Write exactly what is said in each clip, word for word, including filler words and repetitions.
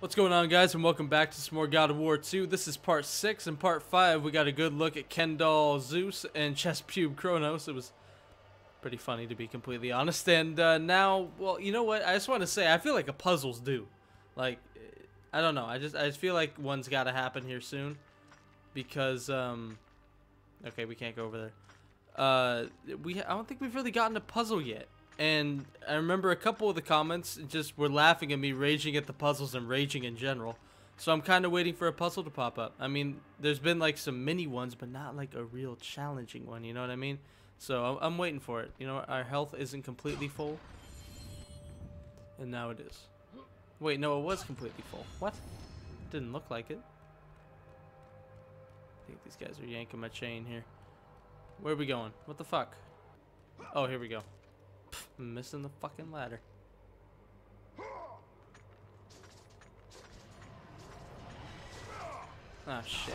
What's going on, guys, and welcome back to some more God of War two. This is part six, and part five we got a good look at Ken Doll Zeus and Chest Pube Kronos. It was pretty funny, to be completely honest. And uh, now, well, you know what, I just want to say, I feel like a puzzle's due. Like, I don't know, I just I just feel like one's got to happen here soon. Because, um, okay, we can't go over there. Uh, we I don't think we've really gotten a puzzle yet. And I remember a couple of the comments just were laughing at me, raging at the puzzles and raging in general. So I'm kind of waiting for a puzzle to pop up. I mean, there's been like some mini ones, but not like a real challenging one, you know what I mean? So I'm waiting for it. You know, our health isn't completely full. And now it is. Wait, no, it was completely full. What? Didn't look like it. I think these guys are yanking my chain here. Where are we going? What the fuck? Oh, here we go. I'm missing the fucking ladder. Ah, shit.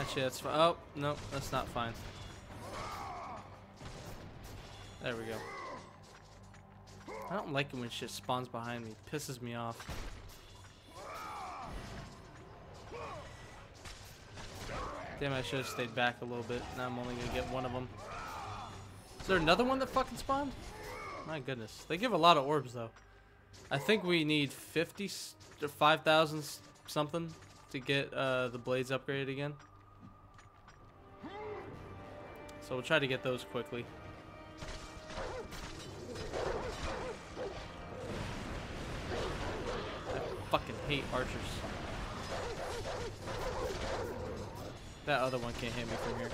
Actually, that's fine. Oh, no, that's not fine. There we go. I don't like it when shit spawns behind me. It pisses me off. Damn, I should have stayed back a little bit. Now I'm only going to get one of them. Is there another one that fucking spawned? My goodness. They give a lot of orbs, though. I think we need fifty or five thousand something to get uh, the blades upgraded again. So we'll try to get those quickly. I fucking hate archers. That other one can't hit me from here.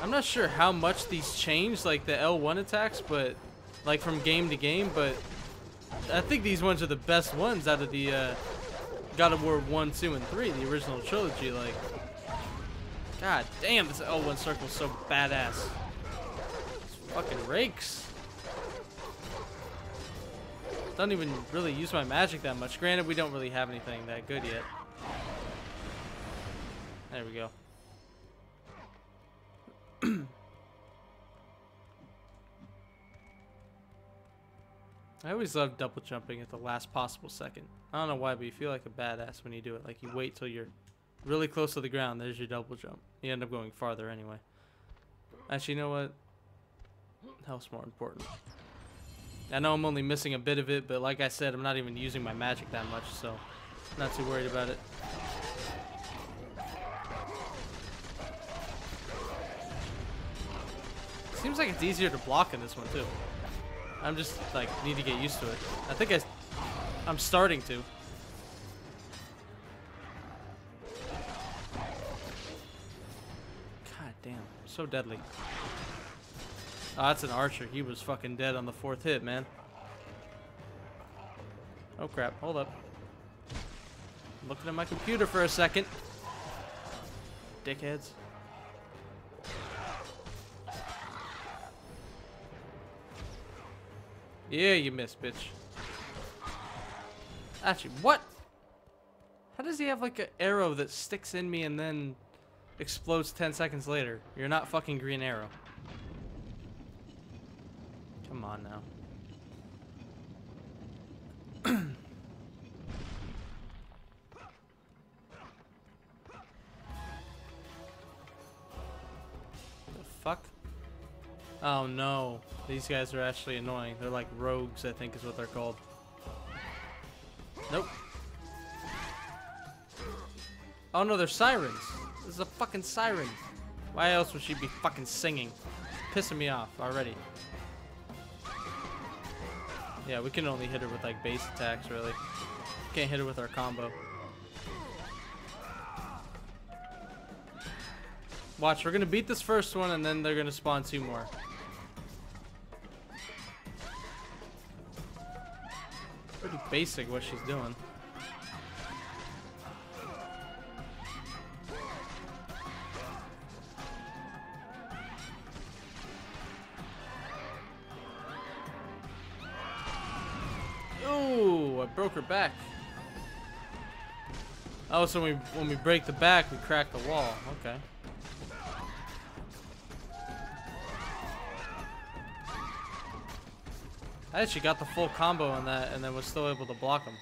I'm not sure how much these change, like the L one attacks, but like from game to game, but I think these ones are the best ones out of the uh, God of War one, two, and three, the original trilogy. Like, god damn, this L one circle is so badass. It's fucking rakes. Don't even really use my magic that much. Granted, we don't really have anything that good yet. There we go. I always love double jumping at the last possible second. I don't know why, but you feel like a badass when you do it. Like, you wait till you're really close to the ground. There's your double jump. You end up going farther anyway. Actually, you know what? Health's more important. I know I'm only missing a bit of it, but like I said, I'm not even using my magic that much, so I'm not too worried about it. Seems like it's easier to block in this one, too. I'm just, like, need to get used to it. I think I, I'm starting to. God damn, so deadly. Oh, that's an archer. He was fucking dead on the fourth hit, man. Oh, crap. Hold up. I'm looking at my computer for a second. Dickheads. Yeah, you missed, bitch. Actually, what? How does he have like an arrow that sticks in me and then explodes ten seconds later? You're not fucking Green Arrow. Come on now. The fuck? Oh no, these guys are actually annoying. They're like rogues, I think is what they're called. Nope. Oh no, they're sirens. This is a fucking siren. Why else would she be fucking singing? Pissing me off already. Yeah, we can only hit her with like base attacks, really. Can't hit her with our combo. Watch, we're gonna beat this first one and then they're gonna spawn two more. Pretty basic what she's doing. Ooh, I broke her back. Oh, so when we, when we break the back, we crack the wall. Okay. I actually got the full combo on that and then was still able to block him.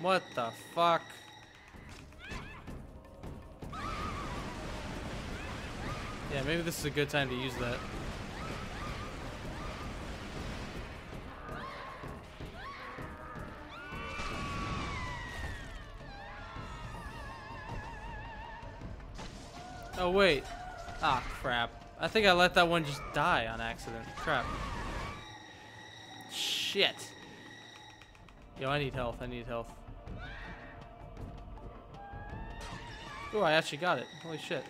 What the fuck? Yeah, maybe this is a good time to use that. Oh, wait. Ah, crap. I think I let that one just die on accident. Crap. Shit. Yo, I need health. I need health. Ooh, I actually got it. Holy shit.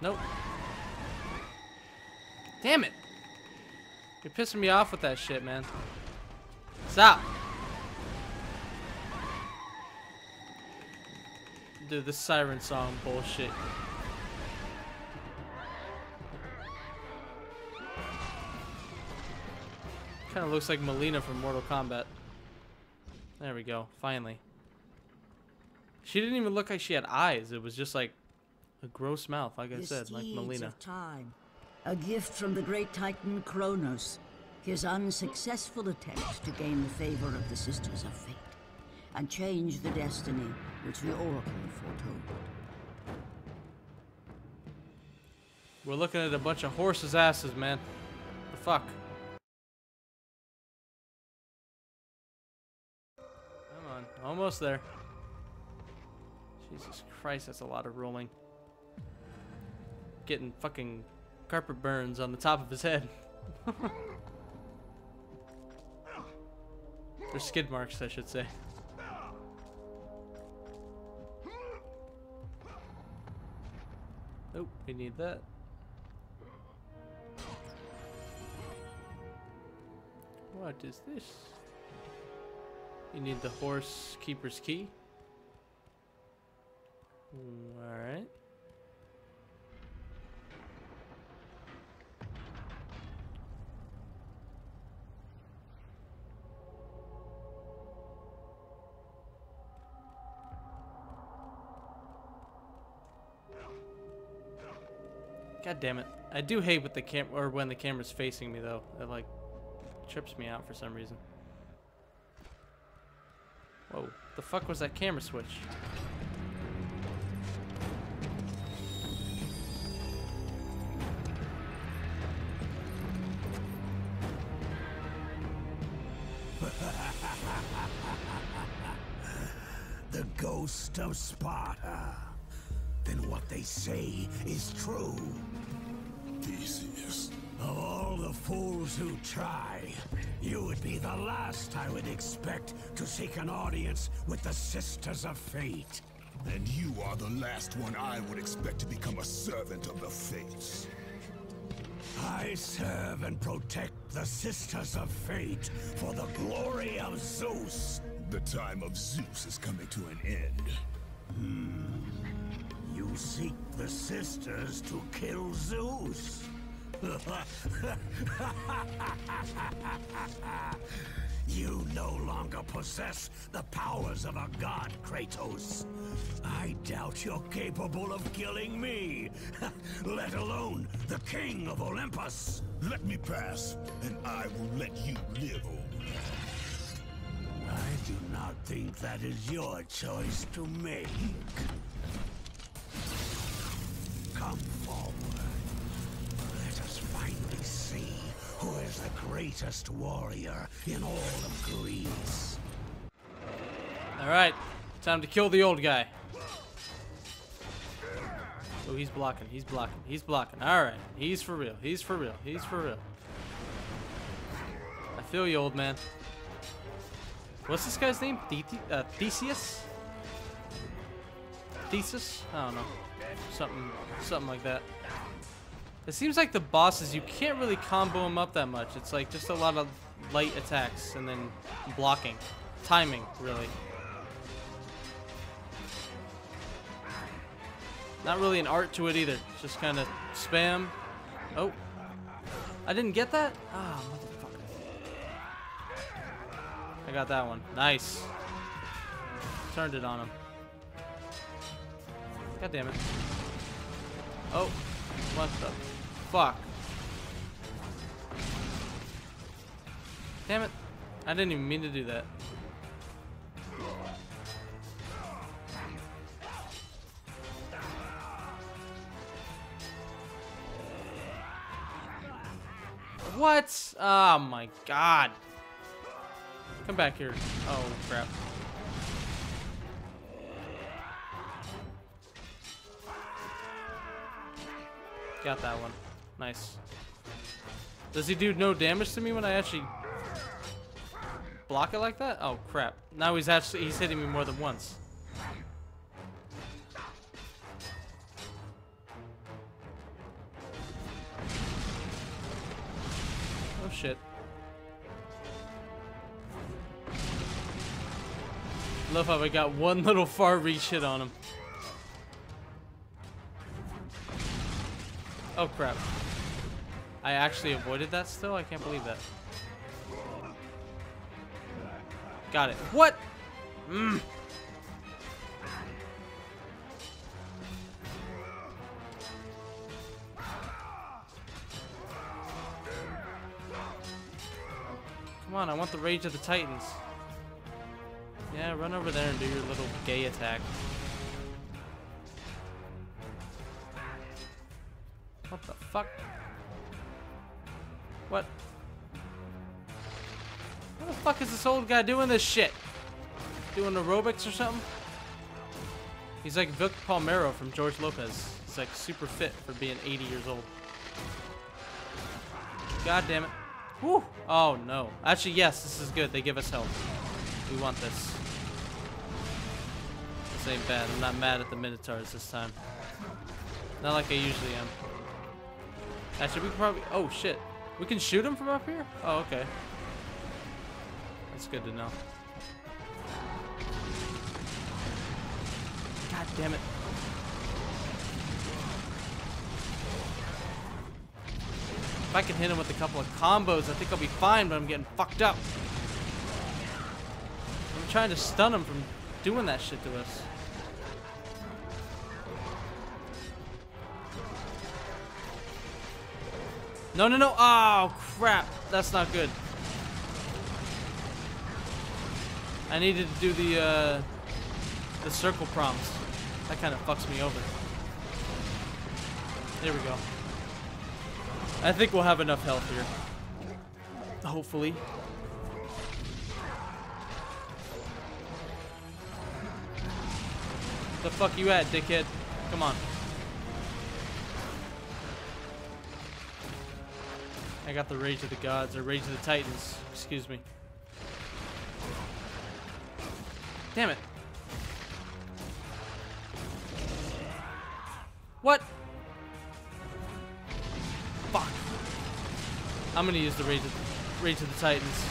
Nope. Damn it. You're pissing me off with that shit, man. Stop. Dude, this siren song bullshit. Kind of looks like Melina from Mortal Kombat. There we go, finally. She didn't even look like she had eyes. It was just like a gross mouth, like I said, like Melina. Of time, a gift from the great Titan Kronos. His unsuccessful attempt to gain the favor of the Sisters of Fate and change the destiny which the Oracle foretold. We're looking at a bunch of horses' asses, man. The fuck? Come on, almost there. Jesus Christ, that's a lot of rolling. Getting fucking carpet burns on the top of his head. There's skid marks, I should say. Oh, we need that. What is this? You need the horse keeper's key. Mm, all right. God damn it. I do hate with the cam or when the camera's facing me though. It like trips me out for some reason. Whoa, the fuck was that camera switch? The ghost of Sparta. Then what they say is true. Theseus. Of all the fools who try, you would be the last I would expect to seek an audience with the Sisters of Fate. And you are the last one I would expect to become a servant of the Fates. I serve and protect the Sisters of Fate for the glory of Zeus. The time of Zeus is coming to an end. Hmm. You seek the Sisters to kill Zeus. You no longer possess the powers of a god, Kratos. I doubt you're capable of killing me, let alone the king of Olympus. Let me pass, and I will let you live, old man. I do not think that is your choice to make. Come forward. Let us finally see who is the greatest warrior in all of Greece. Alright, time to kill the old guy. Oh, he's blocking, he's blocking, he's blocking. Alright, he's for real, he's for real, he's for real. I feel you, old man. What's this guy's name? The uh, Theseus? Theseus? I don't know. Something, something like that. It seems like the bosses, you can't really combo them up that much. It's like just a lot of light attacks and then blocking. Timing, really. Not really an art to it either. It's just kind of spam. Oh. I didn't get that? Ah, oh, motherfucker. I got that one. Nice. Turned it on him. God damn it. Oh, what the fuck? Damn it. I didn't even mean to do that. What? Oh my god. Come back here. Oh crap. Got that one. Nice. Does he do no damage to me when I actually block it like that? Oh crap. Now he's actually he's hitting me more than once. Oh shit. Love how I got one little far reach hit on him. Oh crap. I actually avoided that still? I can't believe that. Got it. What? Mm. Come on, I want the Rage of the Titans. Yeah, run over there and do your little gay attack. What the fuck? What? What the fuck is this old guy doing this shit? Doing aerobics or something? He's like Vic Palmeiro from George Lopez. He's like super fit for being eighty years old. God damn it. Whew. Oh no. Actually, yes, this is good. They give us health. We want this. This ain't bad. I'm not mad at the Minotaurs this time. Not like I usually am. Actually, we can probably... Oh, shit. We can shoot him from up here? Oh, okay. That's good to know. God damn it. If I can hit him with a couple of combos, I think I'll be fine, but I'm getting fucked up. I'm trying to stun him from doing that shit to us. No, no, no. Oh, crap. That's not good. I needed to do the, uh, the circle prompts. That kind of fucks me over. There we go. I think we'll have enough health here. Hopefully. The fuck you at, dickhead? Come on. I got the Rage of the Gods, or Rage of the Titans, excuse me. Damn it. What? Fuck. I'm gonna use the Rage of, Rage of the Titans.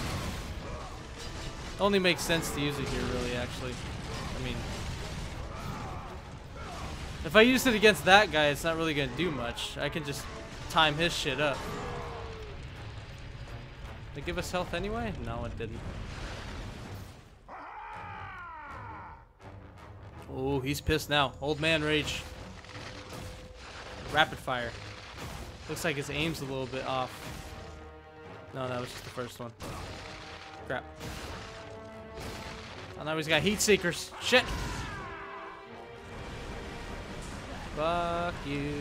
Only makes sense to use it here, really, actually. I mean, if I use it against that guy, it's not really gonna do much. I can just time his shit up. Did it give us health anyway? No, it didn't. Oh, he's pissed now. Old man rage. Rapid fire. Looks like his aim's a little bit off. No, that was just the first one. Crap. Oh, now he's got heat seekers. Shit. Fuck you.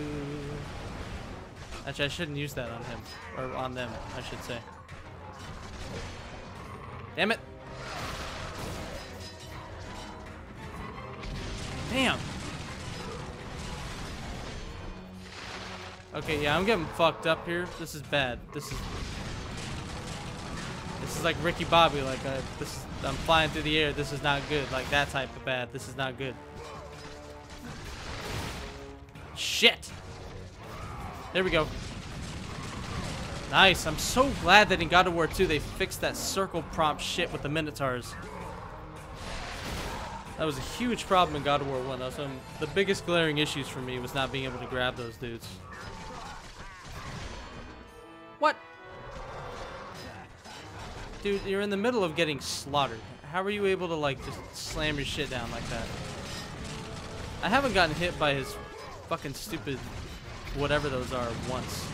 Actually, I shouldn't use that on him. Or on them, I should say. Damn it. Damn. Okay, yeah, I'm getting fucked up here. This is bad. This is This is like Ricky Bobby, like I, this I'm flying through the air. This is not good. Like that type of bad. This is not good. Shit. There we go. Nice. I'm so glad that in God of War two they fixed that circle prompt shit with the Minotaurs. That was a huge problem in God of War one. That was one of the biggest glaring issues for me was not being able to grab those dudes. What? Dude, you're in the middle of getting slaughtered. How are you able to, like, just slam your shit down like that? I haven't gotten hit by his fucking stupid whatever those are once.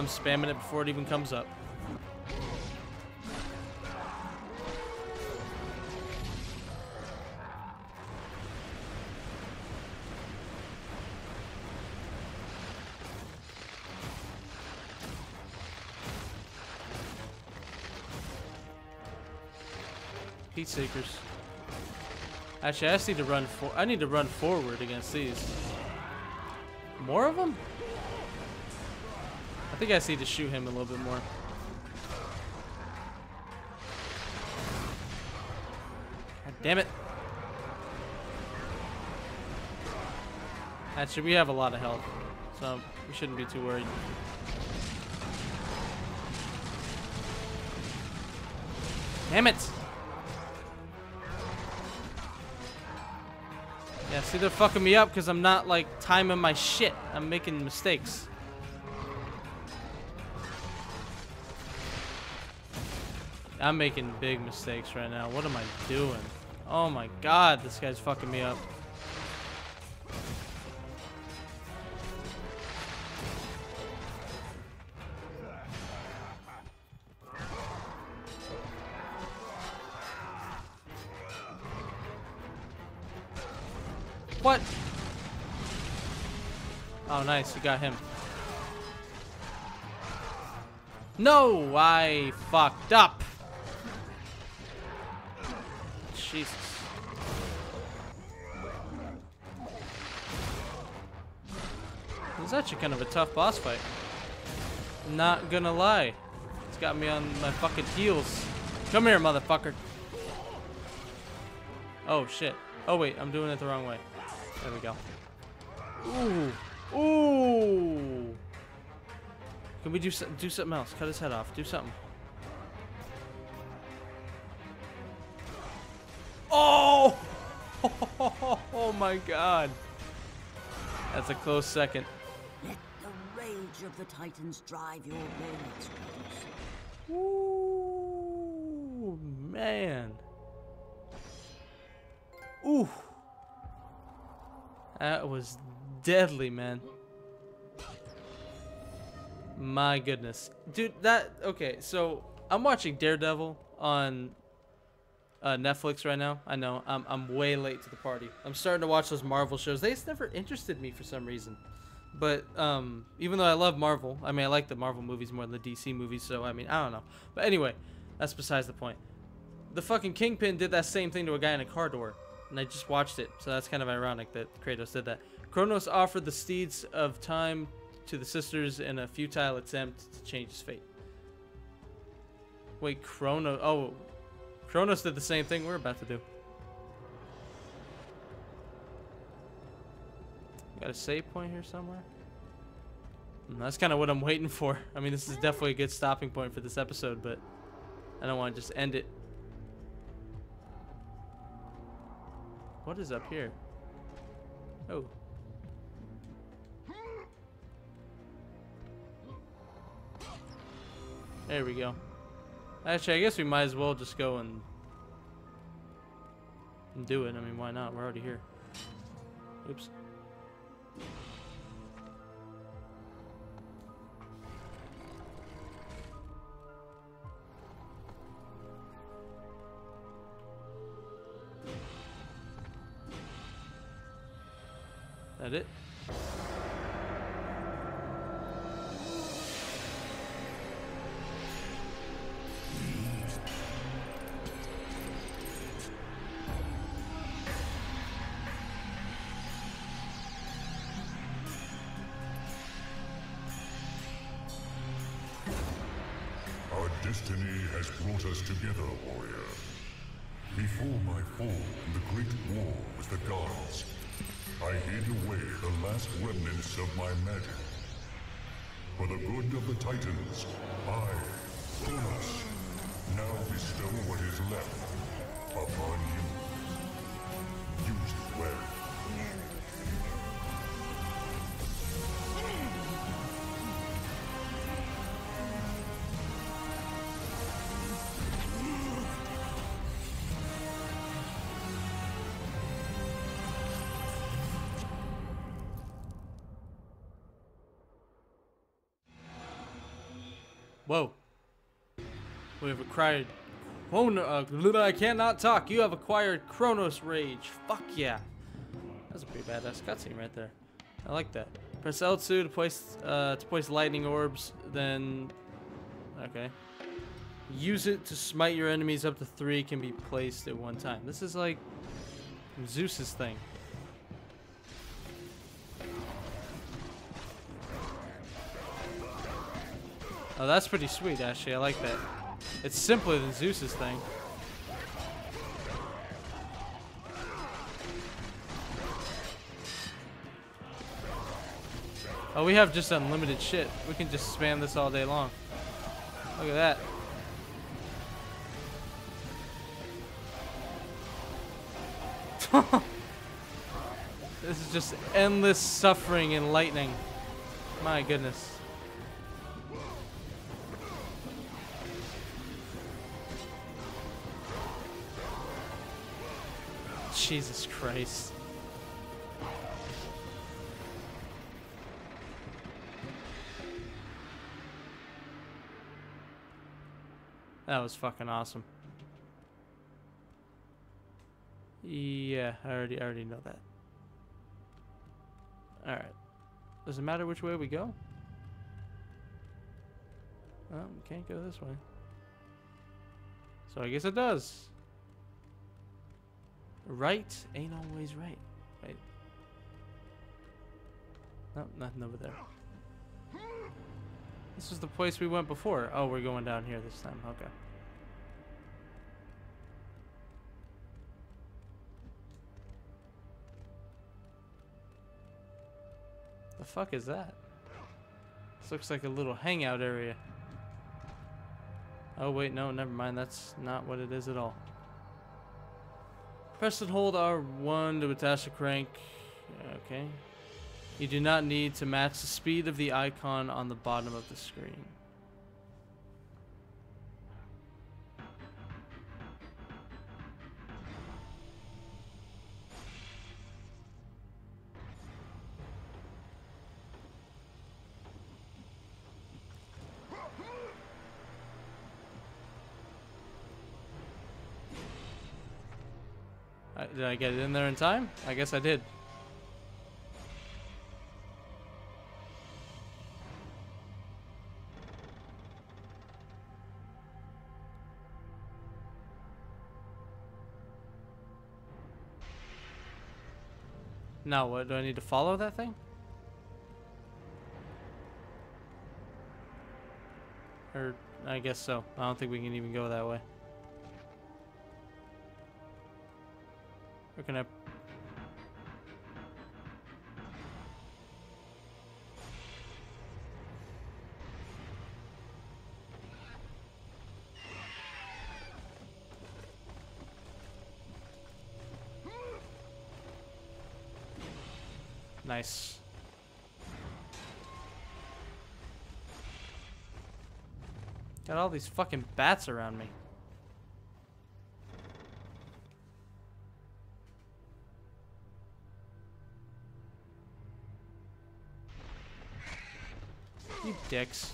I'm spamming it before it even comes up. Heat seekers. Actually, I just need to run for I need to run forward against these. More of them? I think I just need to shoot him a little bit more. God damn it. Actually, we have a lot of health, so we shouldn't be too worried. Damn it! Yeah, see, they're fucking me up because I'm not, like, timing my shit. I'm making mistakes. I'm making big mistakes right now. What am I doing? Oh my god, this guy's fucking me up. What? Oh, nice. You got him. No, I fucked up. Jesus. This is actually kind of a tough boss fight. Not gonna lie. It's got me on my fucking heels. Come here, motherfucker. Oh, shit. Oh, wait. I'm doing it the wrong way. There we go. Ooh. Ooh. Can we do, so do something else? Cut his head off. Do something. Oh! Oh my god. That's a close second. Let the rage of the Titans drive your blades, Kronos. Ooh, man. Ooh. That was deadly, man. My goodness. Dude, that... Okay, so I'm watching Daredevil on... Uh, Netflix right now. I know I'm, I'm way late to the party. I'm starting to watch those Marvel shows. They just never interested me for some reason. But um, even though I love Marvel, I mean, I like the Marvel movies more than the D C movies. So I mean, I don't know. But anyway, that's besides the point. The fucking Kingpin did that same thing to a guy in a car door, and I just watched it. So that's kind of ironic that Kratos did that. Kronos offered the steeds of time to the sisters in a futile attempt to change his fate. Wait, Kronos. Oh. Kronos did the same thing we're about to do. Got a save point here somewhere? And that's kind of what I'm waiting for. I mean, this is definitely a good stopping point for this episode, but I don't want to just end it. What is up here? Oh. There we go. Actually, I guess we might as well just go and do it. I mean, why not? We're already here. Oops. That it? Destiny has brought us together, warrior. Before my fall in the great war with the gods, I hid away the last remnants of my magic. For the good of the Titans, I, Kronos, now bestow what is left upon you. Use it well. Whoa. We have acquired... Kronos... I cannot talk. You have acquired Kronos Rage. Fuck yeah. That's a pretty badass cutscene right there. I like that. Press L two to place uh, to place lightning orbs. Then, okay. Use it to smite your enemies. Up to three can be placed at one time. This is like Zeus's thing. Oh, that's pretty sweet, actually. I like that. It's simpler than Zeus's thing. Oh, we have just unlimited shit. We can just spam this all day long. Look at that. This is just endless suffering and lightning. My goodness. Jesus Christ. That was fucking awesome. Yeah, I already, I already know that. All right. Does it matter which way we go? Well, we can't go this way. So I guess it does. Right ain't always right. Wait. Nope, nothing over there. This was the place we went before. Oh, we're going down here this time. Okay. The fuck is that? This looks like a little hangout area. Oh, wait, no, never mind. That's not what it is at all. Press and hold R one to attach the crank. Okay. You do not need to match the speed of the icon on the bottom of the screen. Did I get it in there in time? I guess I did. Now what? Do I need to follow that thing? Or I guess so. I don't think we can even go that way. Or can I... Nice. Got all these fucking bats around me. You dicks.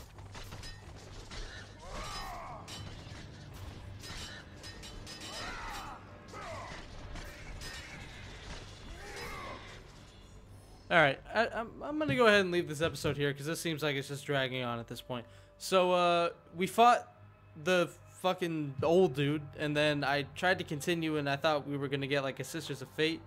Alright, I'm, I'm gonna go ahead and leave this episode here because this seems like it's just dragging on at this point. So, uh, we fought the fucking old dude, and then I tried to continue and I thought we were gonna get like a Sisters of Fate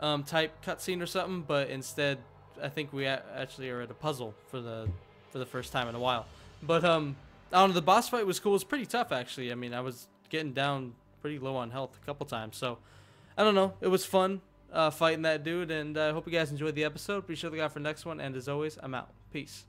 um, type cutscene or something, but instead I think we actually are at a puzzle for the for the first time in a while. But um, I don't know, the boss fight was cool. It was pretty tough, actually. I mean, I was getting down pretty low on health a couple times, so I don't know. It was fun. Uh, fighting that dude, and I uh, hope you guys enjoyed the episode. Be sure to look out for the next one, and as always, I'm out. Peace.